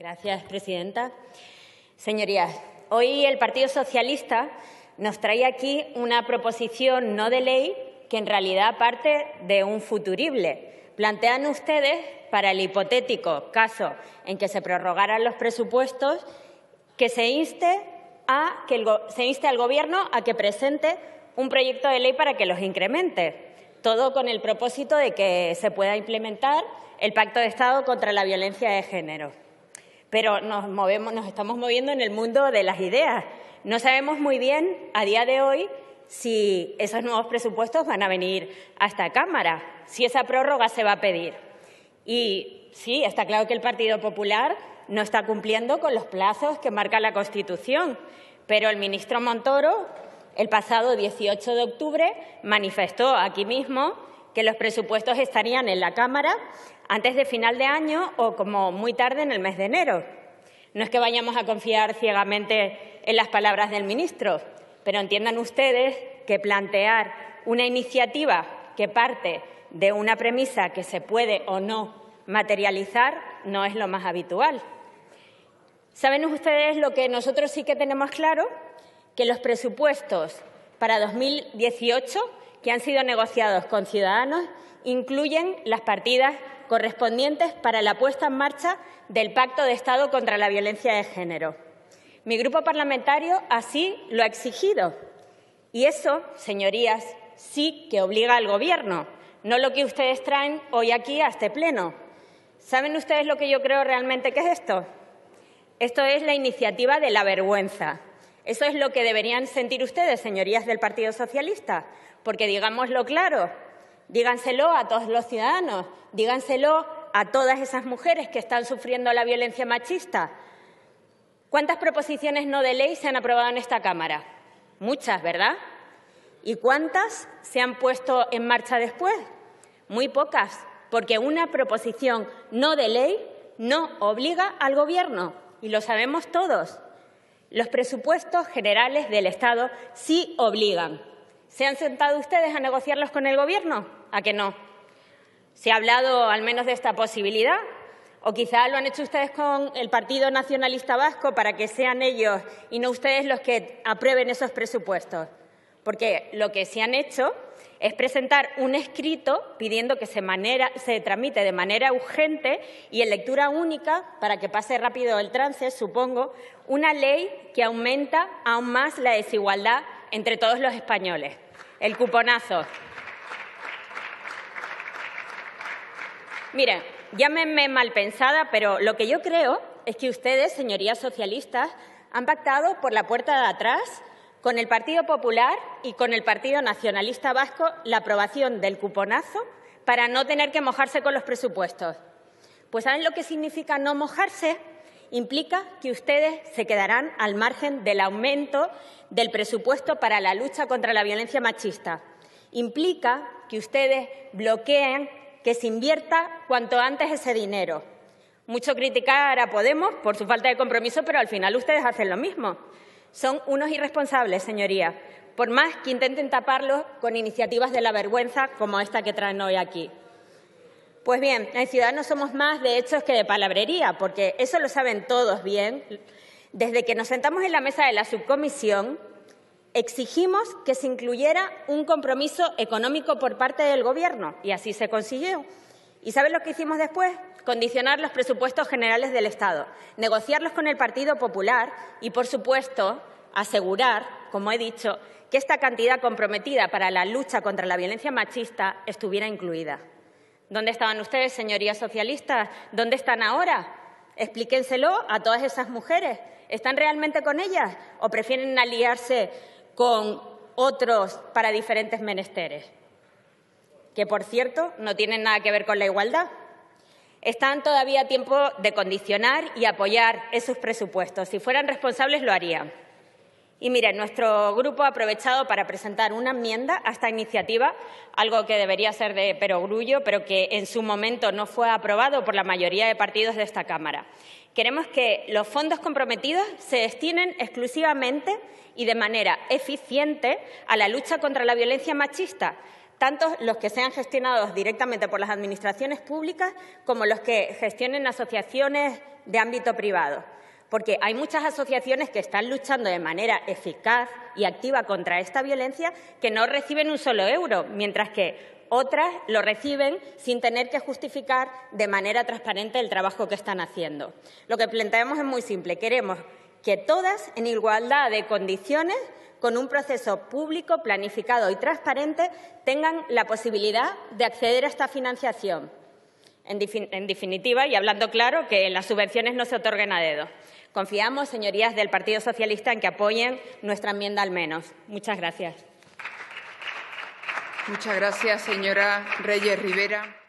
Gracias, presidenta. Señorías, hoy el Partido Socialista nos trae aquí una proposición no de ley que en realidad parte de un futurible. Plantean ustedes, para el hipotético caso en que se prorrogaran los presupuestos, que se inste al Gobierno a que presente un proyecto de ley para que los incremente. Todo con el propósito de que se pueda implementar el Pacto de Estado contra la Violencia de Género. Pero nos estamos moviendo en el mundo de las ideas. No sabemos muy bien, a día de hoy, si esos nuevos presupuestos van a venir a esta Cámara, si esa prórroga se va a pedir. Y sí, está claro que el Partido Popular no está cumpliendo con los plazos que marca la Constitución, pero el ministro Montoro, el pasado 18 de octubre, manifestó aquí mismo que los presupuestos estarían en la Cámara antes de final de año o como muy tarde en el mes de enero. No es que vayamos a confiar ciegamente en las palabras del ministro, pero entiendan ustedes que plantear una iniciativa que parte de una premisa que se puede o no materializar no es lo más habitual. ¿Saben ustedes lo que nosotros sí que tenemos claro? Que los presupuestos para 2018 que han sido negociados con Ciudadanos incluyen las partidas correspondientes para la puesta en marcha del Pacto de Estado contra la Violencia de Género. Mi grupo parlamentario así lo ha exigido. Y eso, señorías, sí que obliga al Gobierno, no lo que ustedes traen hoy aquí a este Pleno. ¿Saben ustedes lo que yo creo realmente que es esto? Esto es la iniciativa de la vergüenza. Eso es lo que deberían sentir ustedes, señorías del Partido Socialista, porque digámoslo claro, díganselo a todos los ciudadanos, díganselo a todas esas mujeres que están sufriendo la violencia machista. ¿Cuántas proposiciones no de ley se han aprobado en esta Cámara? Muchas, ¿verdad? ¿Y cuántas se han puesto en marcha después? Muy pocas, porque una proposición no de ley no obliga al Gobierno, y lo sabemos todos. Los presupuestos generales del Estado sí obligan. ¿Se han sentado ustedes a negociarlos con el Gobierno? ¿A que no? ¿Se ha hablado al menos de esta posibilidad? ¿O quizá lo han hecho ustedes con el Partido Nacionalista Vasco para que sean ellos y no ustedes los que aprueben esos presupuestos? Porque lo que sí han hecho es presentar un escrito pidiendo que se tramite de manera urgente y en lectura única, para que pase rápido el trance, supongo, una ley que aumenta aún más la desigualdad entre todos los españoles. El cuponazo. Miren, llámenme mal pensada, pero lo que yo creo es que ustedes, señorías socialistas, han pactado por la puerta de atrás con el Partido Popular y con el Partido Nacionalista Vasco la aprobación del cuponazo para no tener que mojarse con los presupuestos. Pues ¿saben lo que significa no mojarse? Implica que ustedes se quedarán al margen del aumento del presupuesto para la lucha contra la violencia machista. Implica que ustedes bloqueen que se invierta cuanto antes ese dinero. Mucho criticar a Podemos por su falta de compromiso, pero al final ustedes hacen lo mismo. Son unos irresponsables, señorías, por más que intenten taparlos con iniciativas de la vergüenza como esta que traen hoy aquí. Pues bien, en Ciudadanos somos más de hechos que de palabrería, porque eso lo saben todos bien. Desde que nos sentamos en la mesa de la subcomisión, exigimos que se incluyera un compromiso económico por parte del Gobierno, y así se consiguió. ¿Y saben lo que hicimos después? Condicionar los presupuestos generales del Estado, negociarlos con el Partido Popular y, por supuesto, asegurar, como he dicho, que esta cantidad comprometida para la lucha contra la violencia machista estuviera incluida. ¿Dónde estaban ustedes, señorías socialistas? ¿Dónde están ahora? Explíquenselo a todas esas mujeres. ¿Están realmente con ellas o prefieren aliarse con otros para diferentes menesteres? Que, por cierto, no tienen nada que ver con la igualdad. Están todavía a tiempo de condicionar y apoyar esos presupuestos. Si fueran responsables, lo harían. Y miren, nuestro grupo ha aprovechado para presentar una enmienda a esta iniciativa, algo que debería ser de perogrullo, pero que en su momento no fue aprobado por la mayoría de partidos de esta Cámara. Queremos que los fondos comprometidos se destinen exclusivamente y de manera eficiente a la lucha contra la violencia machista, tanto los que sean gestionados directamente por las administraciones públicas como los que gestionen asociaciones de ámbito privado. Porque hay muchas asociaciones que están luchando de manera eficaz y activa contra esta violencia que no reciben un solo euro, mientras que otras lo reciben sin tener que justificar de manera transparente el trabajo que están haciendo. Lo que planteamos es muy simple. Queremos que todas, en igualdad de condiciones, con un proceso público, planificado y transparente, tengan la posibilidad de acceder a esta financiación. En definitiva, y hablando claro, que las subvenciones no se otorguen a dedo. Confiamos, señorías del Partido Socialista, en que apoyen nuestra enmienda al menos. Muchas gracias. Muchas gracias, señora Reyes Rivera.